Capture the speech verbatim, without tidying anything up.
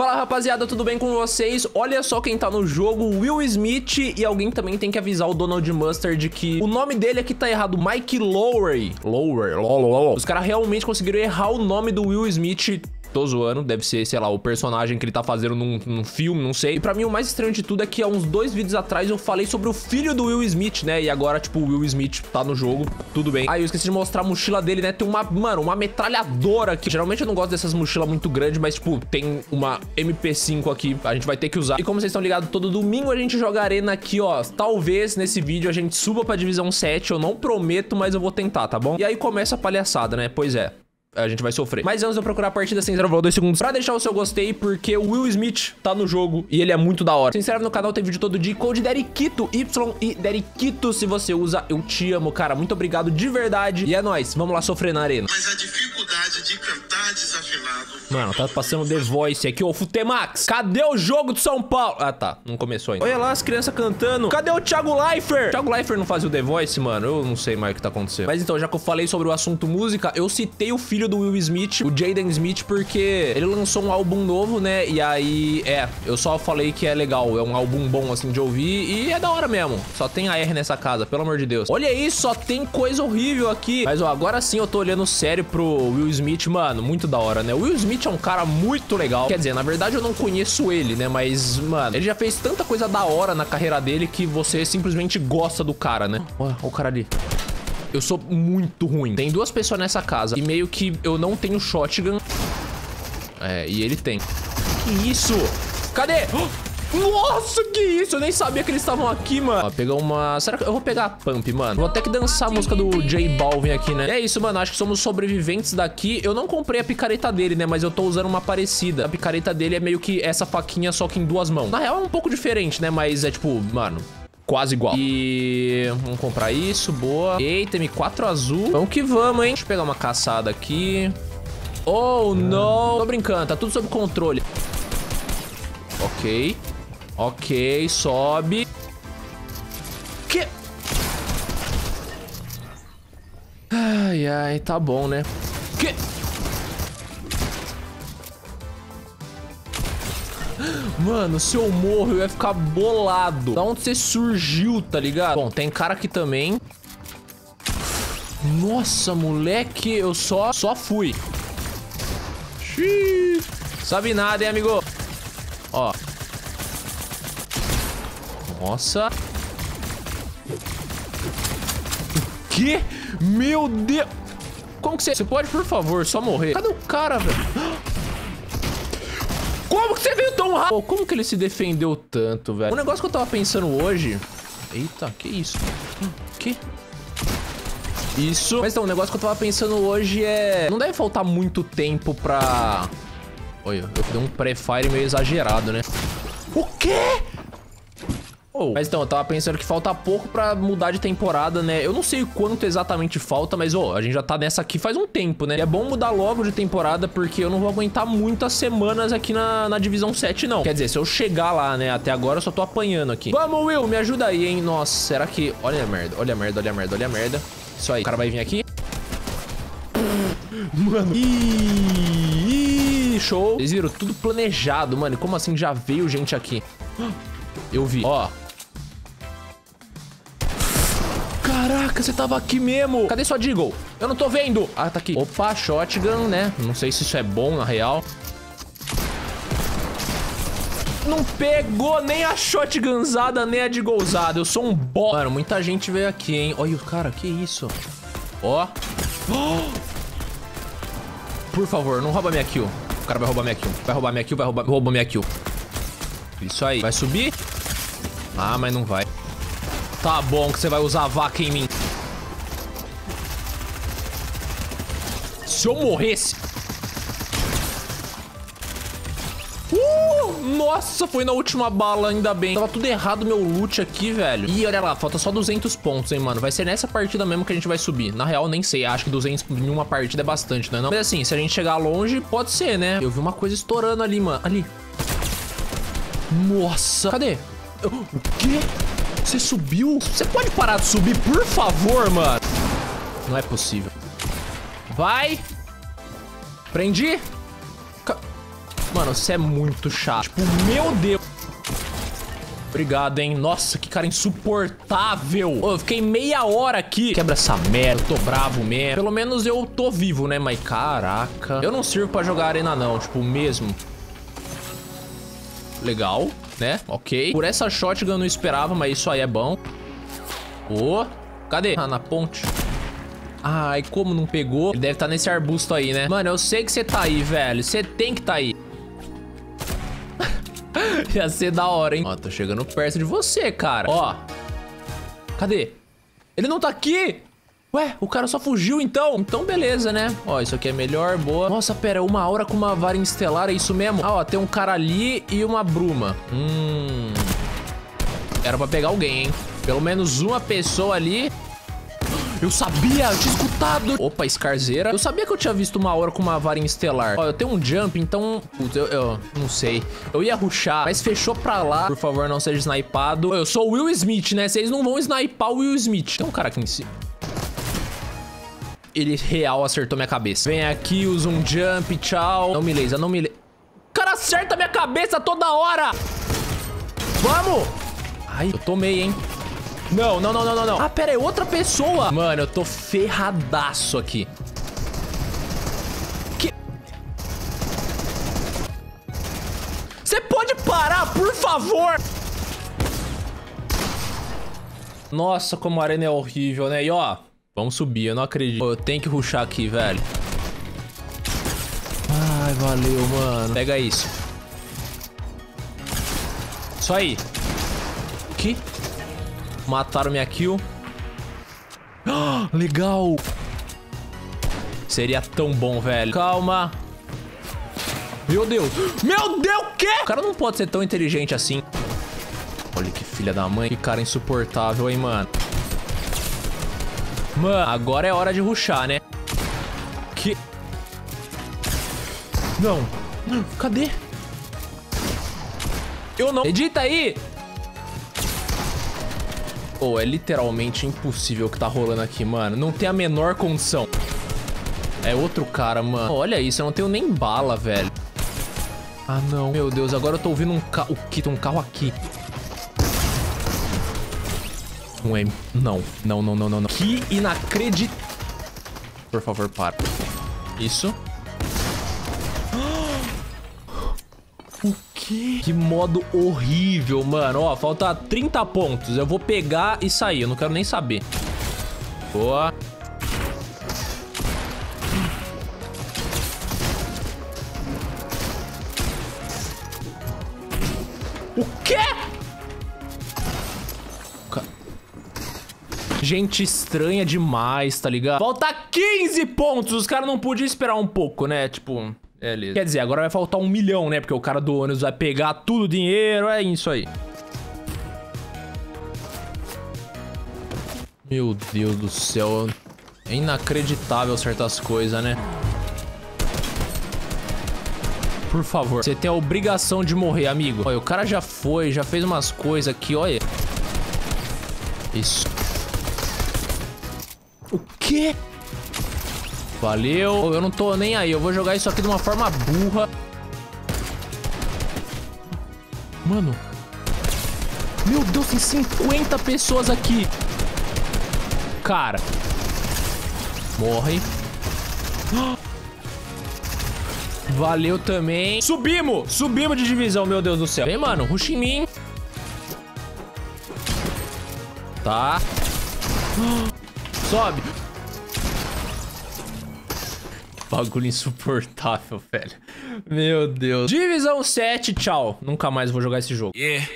Fala rapaziada, tudo bem com vocês? Olha só quem tá no jogo, Will Smith, e alguém também tem que avisar o Donald Mustard que o nome dele aqui tá errado, Mike Lowry. Lowry, lol, lol. Os caras realmente conseguiram errar o nome do Will Smith. Tô zoando, deve ser, sei lá, o personagem que ele tá fazendo num, num filme, não sei. E pra mim o mais estranho de tudo é que há uns dois vídeos atrás eu falei sobre o filho do Will Smith, né? E agora, tipo, o Will Smith tá no jogo, tudo bem. Aí eu esqueci de mostrar a mochila dele, né? Tem uma, mano, uma metralhadora aqui. Geralmente eu não gosto dessas mochilas muito grandes, mas, tipo, tem uma M P cinco aqui, a gente vai ter que usar. E como vocês estão ligados, todo domingo a gente joga arena aqui, ó. Talvez nesse vídeo a gente suba pra divisão sete, eu não prometo, mas eu vou tentar, tá bom? E aí começa a palhaçada, né? Pois é. A gente vai sofrer. Mas antes de eu procurar a partida, se inscreva, dois segundos pra deixar o seu gostei, porque o Will Smith tá no jogo e ele é muito da hora. Se inscreve no canal, tem vídeo todo dia. Code Darykito, Y e Darykito. Se você usa, eu te amo, cara. Muito obrigado de verdade. E é nóis, vamos lá sofrer na arena. Mas a dificuldade de cantar desafinado... Mano, tá passando The Voice aqui, ô Futemax. Cadê o jogo do São Paulo? Ah, tá, não começou ainda. Olha lá as crianças cantando. Cadê o Thiago Leifert? O Thiago Leifert não fazia o The Voice, mano. Eu não sei mais o que tá acontecendo. Mas então, já que eu falei sobre o assunto música, eu citei o filho do Will Smith, o Jaden Smith, porque ele lançou um álbum novo, né? E aí, é, eu só falei que é legal, é um álbum bom, assim, de ouvir, e é da hora mesmo. Só tem A R nessa casa, pelo amor de Deus. Olha isso, só tem coisa horrível aqui. Mas, ó, agora sim eu tô olhando sério pro Will Smith, mano, muito da hora, né? O Will Smith é um cara muito legal. Quer dizer, na verdade eu não conheço ele, né? Mas, mano, ele já fez tanta coisa da hora na carreira dele que você simplesmente gosta do cara, né? Olha o cara ali. Eu sou muito ruim. Tem duas pessoas nessa casa e meio que eu não tenho shotgun. É, e ele tem. Que isso? Cadê? Oh! Nossa, que isso? Eu nem sabia que eles estavam aqui, mano. Ó, pegar uma... Será que eu vou pegar a pump, mano? Vou até que dançar a música do J Balvin aqui, né? E é isso, mano. Acho que somos sobreviventes daqui. Eu não comprei a picareta dele, né? Mas eu tô usando uma parecida. A picareta dele é meio que essa faquinha, só que em duas mãos. Na real é um pouco diferente, né? Mas é tipo, mano... Quase igual. E... Vamos comprar isso, boa. Eita, M quatro azul. Vamos que vamos, hein? Deixa eu pegar uma caçada aqui. Oh, não. Tô brincando, tá tudo sob controle. Ok. Ok, sobe. Que? Ai, ai, tá bom, né? Que? Mano, se eu morro, eu ia ficar bolado. Da onde você surgiu, tá ligado? Bom, tem cara aqui também. Nossa, moleque, eu só, só fui. Xiii. Sabe nada, hein, amigo? Ó. Nossa. O quê? Meu Deus. Como que você... Você pode, por favor, só morrer? Cadê o cara, velho? Como que você veio tão rápido? Como que ele se defendeu tanto, velho? O negócio que eu tava pensando hoje... Eita, que isso? Que? Isso. Mas então, o negócio que eu tava pensando hoje é... Não deve faltar muito tempo pra... Olha, eu dei um pré-fire meio exagerado, né? O quê? Oh. Mas então, eu tava pensando que falta pouco pra mudar de temporada, né? Eu não sei quanto exatamente falta, mas, ó, oh, a gente já tá nessa aqui faz um tempo, né? E é bom mudar logo de temporada, porque eu não vou aguentar muitas semanas aqui na, na divisão sete, não. Quer dizer, se eu chegar lá, né? Até agora eu só tô apanhando aqui. Vamos, Will, me ajuda aí, hein? Nossa, será que... Olha a merda, olha a merda, olha a merda, olha a merda. Isso aí, o cara vai vir aqui. Mano... Ih, show. Vocês viram? Tudo planejado, mano. Como assim já veio gente aqui? Eu vi, ó. Caraca, você tava aqui mesmo. Cadê sua Deagle? Eu não tô vendo. Ah, tá aqui. Opa, shotgun, né? Não sei se isso é bom, na real. Não pegou nem a shotgunzada, nem a Deaglezada. Eu sou um bo... Mano, muita gente veio aqui, hein? Olha o cara, que isso? Ó. Oh. Por favor, não rouba minha kill. O cara vai roubar minha kill. Vai roubar minha kill, vai roubar... Rouba minha kill. Isso aí. Vai subir? Ah, mas não vai. Tá bom que você vai usar a vaca em mim. Se eu morresse... Uh, nossa, foi na última bala, ainda bem. Tava tudo errado meu loot aqui, velho. Ih, olha lá, falta só duzentos pontos, hein, mano. Vai ser nessa partida mesmo que a gente vai subir. Na real, nem sei, acho que duzentos em uma partida é bastante, não é não? Mas assim, se a gente chegar longe, pode ser, né? Eu vi uma coisa estourando ali, mano. Ali. Nossa. Cadê? O quê? Você subiu? Você pode parar de subir, por favor, mano? Não é possível. Vai. Prendi. Ca... Mano, você é muito chato. Tipo, meu Deus. Obrigado, hein? Nossa, que cara insuportável. Ô, eu fiquei meia hora aqui. Quebra essa merda. Eu tô bravo mesmo. Pelo menos eu tô vivo, né? Mas caraca. Eu não sirvo pra jogar arena, não. Tipo, mesmo. Legal, né? Ok. Por essa shotgun eu não esperava, mas isso aí é bom. Ô, cadê? Ah, na ponte. Ai, como não pegou? Ele deve estar nesse arbusto aí, né? Mano, eu sei que você tá aí, velho. Você tem que tá aí. Ia ser da hora, hein? Ó, tô chegando perto de você, cara. Ó. Cadê? Ele não tá aqui? Ué, o cara só fugiu, então? Então, beleza, né? Ó, isso aqui é melhor, boa. Nossa, pera, uma aura com uma vara estelar, é isso mesmo? Ah, ó, tem um cara ali e uma bruma. Hum... Era pra pegar alguém, hein? Pelo menos uma pessoa ali... Eu sabia, eu tinha escutado. Opa, escarzeira. Eu sabia que eu tinha visto uma aura com uma varinha estelar. Ó, eu tenho um jump, então... Putz, eu, eu não sei. Eu ia rushar, mas fechou pra lá. Por favor, não seja snipado. Eu sou o Will Smith, né? Vocês não vão snipar o Will Smith. Tem um cara aqui em cima. Ele real acertou minha cabeça. Vem aqui, usa um jump, tchau. Não me leisa, não me leisa. O cara acerta minha cabeça toda hora. Vamos. Ai, eu tomei, hein? Não, não, não, não, não. Ah, pera aí, outra pessoa. Mano, eu tô ferradaço aqui. Que... Você pode parar, por favor? Nossa, como a arena é horrível, né? E ó, vamos subir, eu não acredito. Eu tenho que rushar aqui, velho. Ai, valeu, mano. Pega isso. Isso aí. Que... Mataram minha kill. Ah, legal. Seria tão bom, velho. Calma. Meu Deus. Meu Deus, o quê? O cara não pode ser tão inteligente assim. Olha que filha da mãe. Que cara insuportável, hein, mano. Mano, agora é hora de rushar, né? Que... Não. Cadê? Eu não... Edita aí. Oh, é literalmente impossível o que tá rolando aqui, mano. Não tem a menor condição. É outro cara, mano. Olha isso, eu não tenho nem bala, velho. Ah, não. Meu Deus, agora eu tô ouvindo um carro... O que? Tem um carro aqui. Um M... Não, não, não, não, não, não. Que inacreditável. Por favor, para. Isso. O quê? Que modo horrível, mano. Ó, falta trinta pontos. Eu vou pegar e sair. Eu não quero nem saber. Boa. O quê? Gente estranha demais, tá ligado? Falta quinze pontos. Os caras não podiam esperar um pouco, né? Tipo... É, quer dizer, agora vai faltar um milhão, né? Porque o cara do ônibus vai pegar tudo o dinheiro. É isso aí. Meu Deus do céu. É inacreditável certas coisas, né? Por favor. Você tem a obrigação de morrer, amigo. Olha, o cara já foi, já fez umas coisas aqui, olha. Isso. O quê? Valeu. Eu não tô nem aí. Eu vou jogar isso aqui de uma forma burra. Mano. Meu Deus, tem cinquenta pessoas aqui. Cara. Morre. Valeu também. Subimos. Subimos de divisão, meu Deus do céu. Vem, mano. Rush em mim. Tá. Sobe. Bagulho insuportável, velho. Meu Deus. Divisão sete, tchau. Nunca mais vou jogar esse jogo. Yeah.